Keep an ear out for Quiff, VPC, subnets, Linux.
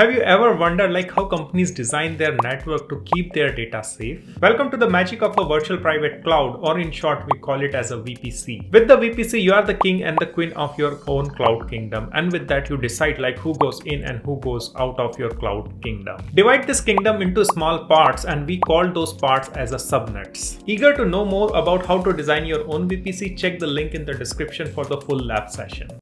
Have you ever wondered like how companies design their network to keep their data safe? Welcome to the magic of a virtual private cloud, or in short we call it as a VPC. With the VPC you are the king and the queen of your own cloud kingdom, and with that you decide like who goes in and who goes out of your cloud kingdom. Divide this kingdom into small parts and we call those parts as a subnets. Eager to know more about how to design your own VPC? Check the link in the description for the full lab session.